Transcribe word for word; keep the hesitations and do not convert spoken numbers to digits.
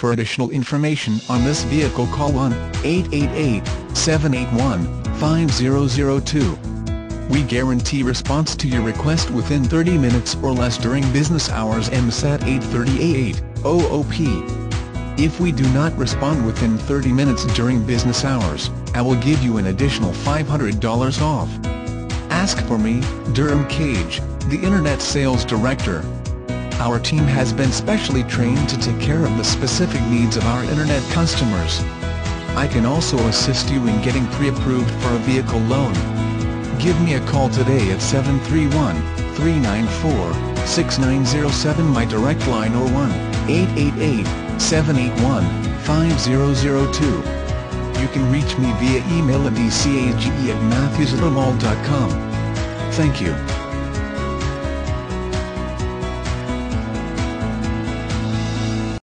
For additional information on this vehicle, call one eight eight eight, seven eight one, five zero zero two. We guarantee response to your request within thirty minutes or less during business hours M S A T eight thirty, eight hundred P M If we do not respond within thirty minutes during business hours, I will give you an additional five hundred dollars off. Ask for me, Durran Cage, the Internet Sales Director. Our team has been specially trained to take care of the specific needs of our Internet customers. I can also assist you in getting pre-approved for a vehicle loan. Give me a call today at seven three one, three nine four, six nine zero seven, my direct line, or one eight eight eight, seven eight one, five zero zero two. You can reach me via email at d c a g e at mathewsautomall dot com. Thank you.